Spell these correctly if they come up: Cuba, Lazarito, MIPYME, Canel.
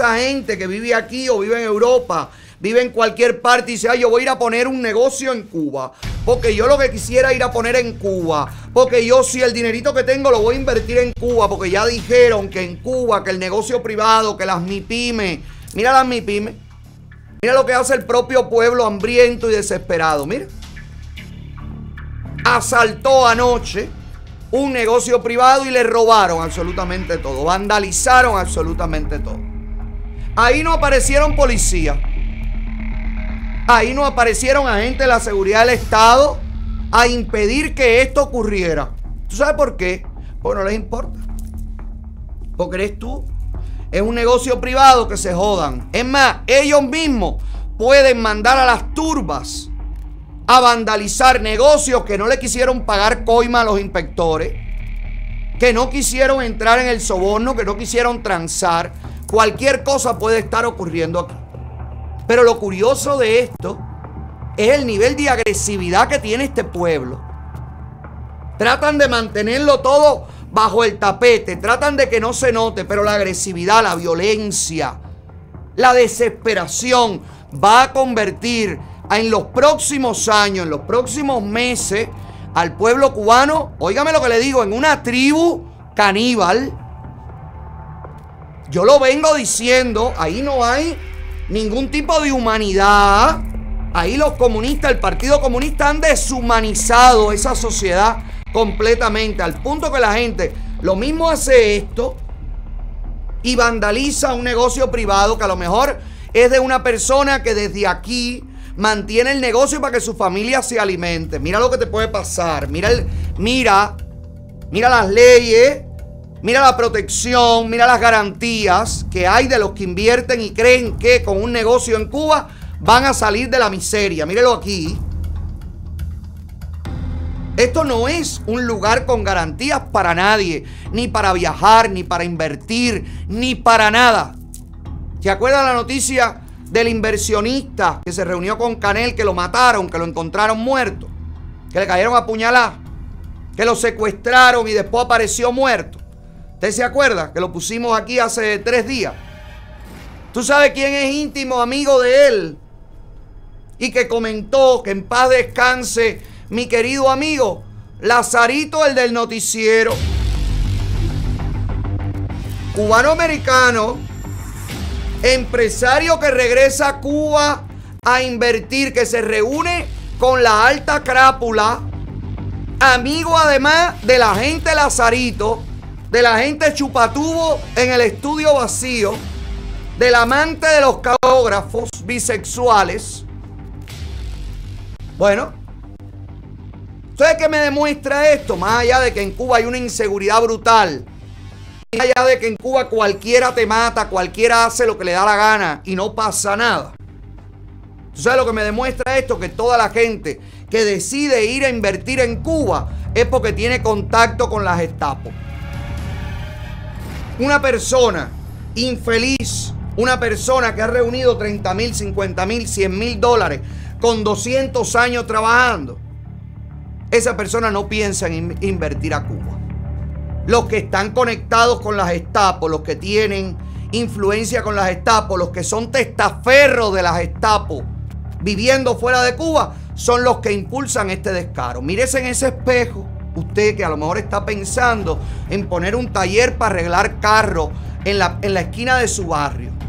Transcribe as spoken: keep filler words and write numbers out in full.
esa gente que vive aquí o vive en Europa, vive en cualquier parte y dice, ay, yo voy a ir a poner un negocio en Cuba, porque yo lo que quisiera ir a poner en Cuba, porque yo si el dinerito que tengo lo voy a invertir en Cuba, porque ya dijeron que en Cuba, que el negocio privado, que las MIPYME, mira las MIPYME, mira lo que hace el propio pueblo hambriento y desesperado, mira. Asaltó anoche un negocio privado y le robaron absolutamente todo, vandalizaron absolutamente todo. Ahí no aparecieron policías, ahí no aparecieron agentes de la seguridad del Estado a impedir que esto ocurriera. ¿Tú sabes por qué? Porque no les importa. ¿Por qué eres tú? Es un negocio privado, que se jodan. Es más, ellos mismos pueden mandar a las turbas a vandalizar negocios que no le quisieron pagar coima a los inspectores, que no quisieron entrar en el soborno, que no quisieron transar. Cualquier cosa puede estar ocurriendo aquí. Pero lo curioso de esto es el nivel de agresividad que tiene este pueblo. Tratan de mantenerlo todo bajo el tapete, tratan de que no se note, pero la agresividad, la violencia, la desesperación va a convertir en los próximos años, en los próximos meses, al pueblo cubano, óigame lo que le digo, en una tribu caníbal. Yo lo vengo diciendo, ahí no hay ningún tipo de humanidad. Ahí los comunistas, el Partido Comunista, han deshumanizado esa sociedad completamente, al punto que la gente lo mismo hace esto y vandaliza un negocio privado que a lo mejor es de una persona que desde aquí mantiene el negocio para que su familia se alimente. Mira lo que te puede pasar. Mira, el, mira, mira las leyes, mira la protección, mira las garantías que hay de los que invierten y creen que con un negocio en Cuba van a salir de la miseria. Mírelo aquí. Esto no es un lugar con garantías para nadie, ni para viajar, ni para invertir, ni para nada. ¿Se acuerdan la noticia del inversionista que se reunió con Canel, que lo mataron, que lo encontraron muerto, que le cayeron a puñaladas, que lo secuestraron y después apareció muerto? ¿Usted se acuerda? Que lo pusimos aquí hace tres días. ¿Tú sabes quién es íntimo amigo de él? Y que comentó, que en paz descanse mi querido amigo Lazarito, el del noticiero. Cubano-americano, empresario que regresa a Cuba a invertir, que se reúne con la alta crápula, amigo además de la gente Lazarito, de la gente chupatubo en el estudio vacío, del amante de los cagógrafos bisexuales. Bueno, ¿ustedes qué me demuestra esto? Más allá de que en Cuba hay una inseguridad brutal, más allá de que en Cuba cualquiera te mata, cualquiera hace lo que le da la gana y no pasa nada. ¿Sabes lo que me demuestra esto? Que toda la gente que decide ir a invertir en Cuba es porque tiene contacto con la Gestapo. Una persona infeliz, una persona que ha reunido treinta mil, cincuenta mil, cien mil dólares con doscientos años trabajando, esa persona no piensa en invertir a Cuba. Los que están conectados con la Gestapo, los que tienen influencia con la Gestapo, los que son testaferros de la Gestapo viviendo fuera de Cuba, son los que impulsan este descaro. Mírese en ese espejo. Usted que a lo mejor está pensando en poner un taller para arreglar carros en la, en la esquina de su barrio.